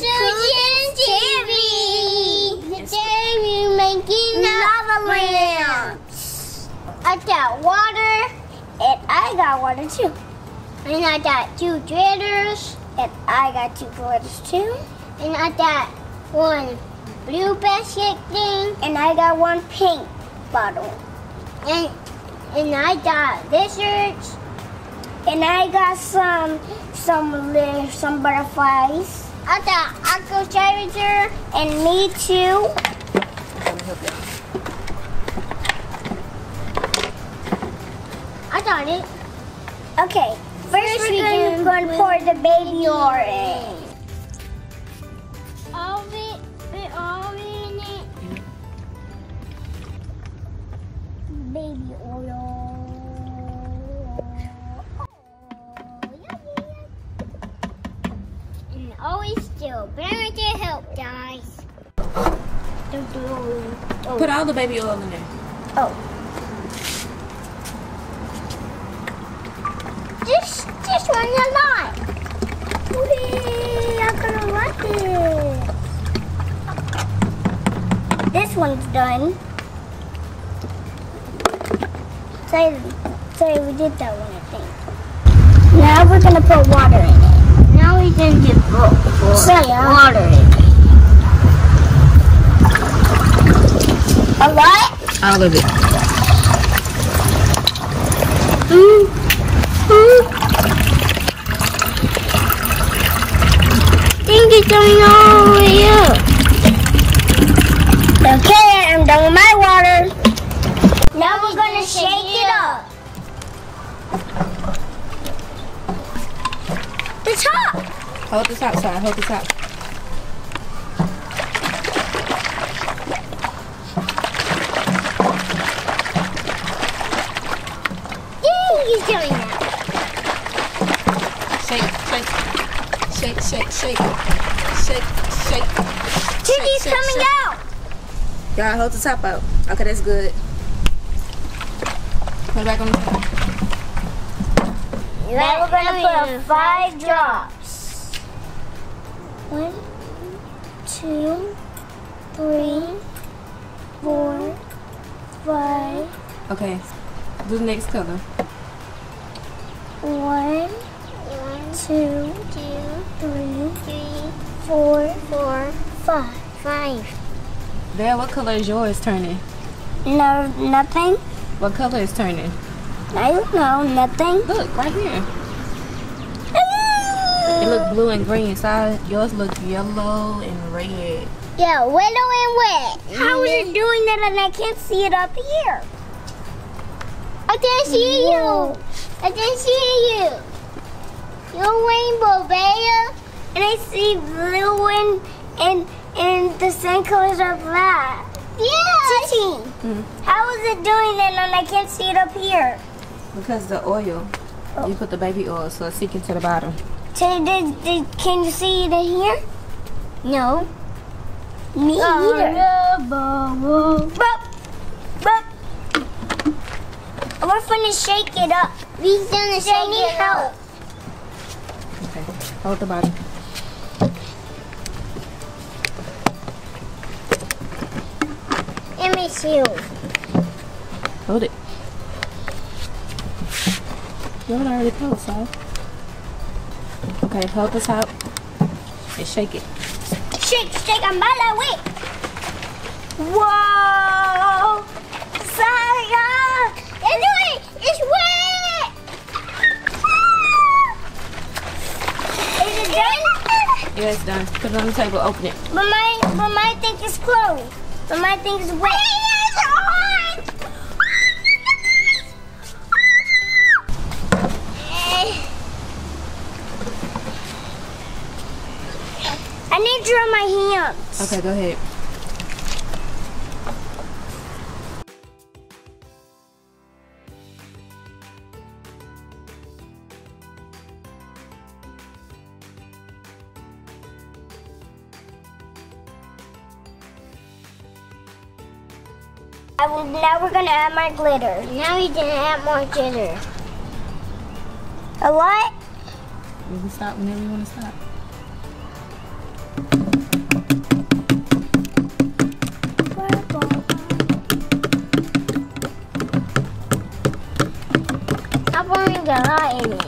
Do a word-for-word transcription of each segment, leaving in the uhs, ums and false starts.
Susan, Jerry, Jerry making lava lamps. I got water, and I got water too. And I got two glitters, and I got two glitters too. And I got one blue basket thing, and I got one pink bottle. And and I got lizards, and I got some some some butterflies. I got Uncle Charger and me too. I got it. Okay, first, first we're going, going to pour the baby orange. Baby oil. Oh, yeah, yeah. And always still better to help, guys. Oh. Put all the baby oil in there. Oh. This, this one a lot. Whee, I'm gonna like it. This one's done. Sorry, sorry, we did that one, I think. Now we're gonna put water in it. Now we can get water. Sorry, water in it. A lot? All of it. Mm. Mm. Think it's going all the way up. Okay, I'm done with my water. Now we're gonna shake. The top! Hold the top side, hold the top. Yay, he's doing that. Shake, shake, shake, shake, shake, shake, shake. Timmy's coming shake. out! Y'all hold the top out. Okay, that's good. Put it back on the top. Now we're gonna put five drops. One, two, three, four, five. Okay, do the next color. One, two, three, four, four, five. Five. Dad, what color is yours turning? No, nothing. What color is turning? I don't know, nothing. Look, right here. Hello. It looks blue and green. Inside, yours look yellow and red. Yeah, yellow and red. How is it doing that and I can't see it up here? I can't see you. I can't see you. You're rainbow, baby. And I see blue and, and, and the same colors are black. Yeah. Mm-hmm. How is it doing that and I can't see it up here? Because the oil, oh. You put the baby oil, so it's sinking to the bottom. Can, did, did, can you see it in here? No. Me oh, either. No, but, but, we're finna shake it up. We're gonna shake it help. up. Okay, hold the bottom. Let me see. Hold it. Y'all already closed, so. Okay, hold this out and shake it. Shake, shake, I'm by the way. Whoa! Sarah! It's wet! It's wet! Is it done? Yeah, it's done. Put it on the table, open it. But my, but my thing is closed. But my thing is wet. I need to rub my hands. Okay, go ahead. I will, now we're gonna add my glitter. Now we can add more glitter. A lot? You can stop whenever you want to stop. Stop wearing the light in it.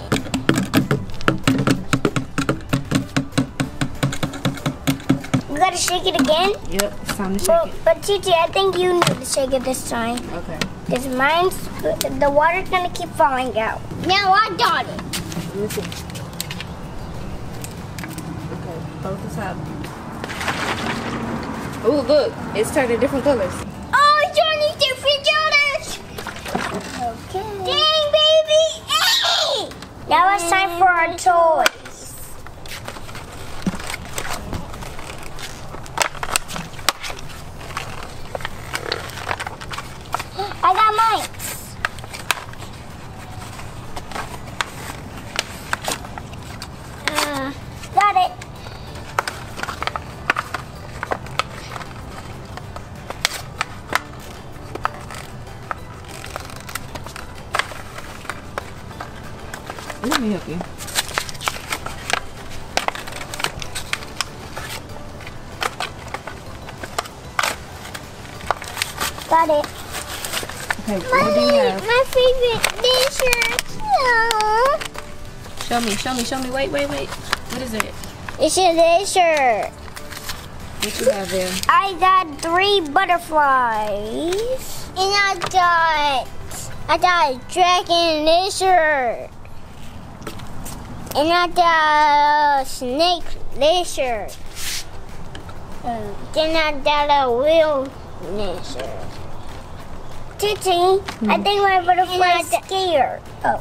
You gotta shake it again? Yep, it's time to shake well, it. But Gigi, I think you need to shake it this time. Okay. Because mine's, the water's gonna keep falling out. Now I got it. Let me see. Okay, both the top. Oh, look, it's turning different colors. Oh, it's turning different colors. Okay. Dang, baby. Hey! Now it's time for our toys. I got mine. Uh, got it. Let me help you. Got it. Okay, what do you have? My favorite dishes. Aww. Show me, show me, show me. Wait, wait, wait. What is it? It's a t-shirt. What you have there? I got three butterflies. And I got, I got a dragon t-shirt. And I got a snake t-shirt. Then I got a wheel t-shirt. Titi, hmm. I think my butterfly is scared. Oh.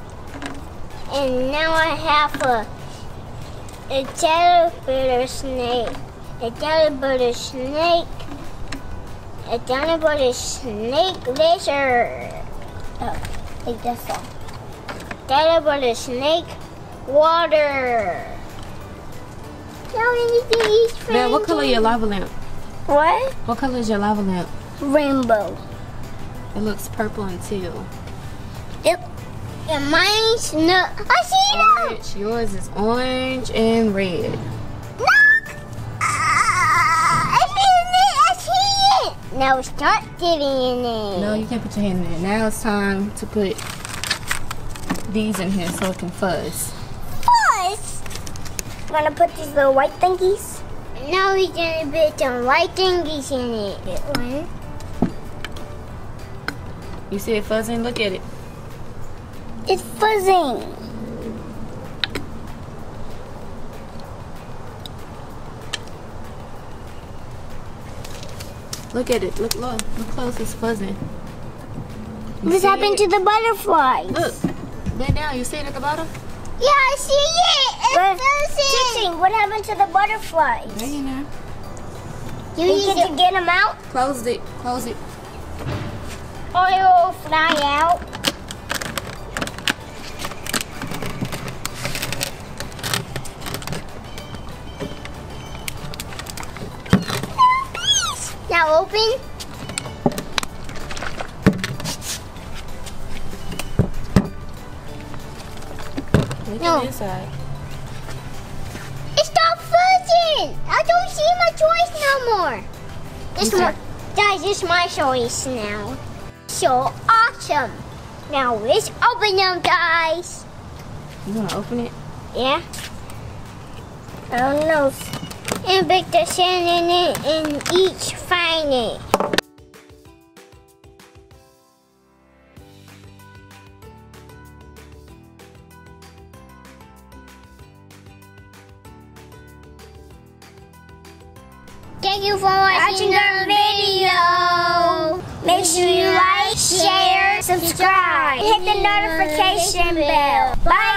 And now I have a a teleporter snake, a teleporter snake, a teleporter snake lizard. Oh, I think that's all. Teleporter snake water. Now we need to eat friends. Man, what color is your lava lamp? What? What color is your lava lamp? Rainbow. It looks purple and teal. Yep. And mine's no. I see that. Orange. Yours is orange and red. Look! Uh, I see it. I see it. Now it's not getting in there. No, you can't put your hand in it. Now it's time to put these in here so it can fuzz. Fuzz? I'm gonna put these little white thingies. Now we're gonna put some white thingies in it. That one. You see it fuzzing? Look at it. It's fuzzing. Look at it. Look low. Look close. It's fuzzing. This happened to the butterflies. Look. Bend down. You see it at the bottom? Yeah, I see it. It's fuzzing. What happened to the butterflies? There you know. You need to get them out? Close it. Close it. Or it will fly out. Now open. Look no. Inside. It stopped frozen. I don't see my choice no more. This okay. One, guys, this is my choice now. So awesome. Now let's open them, guys. You want to open it? Yeah. I don't know. And put the sand in it and each find it. Thank you for watching our video. Make sure you like, share, subscribe, hit the notification bell. Bye!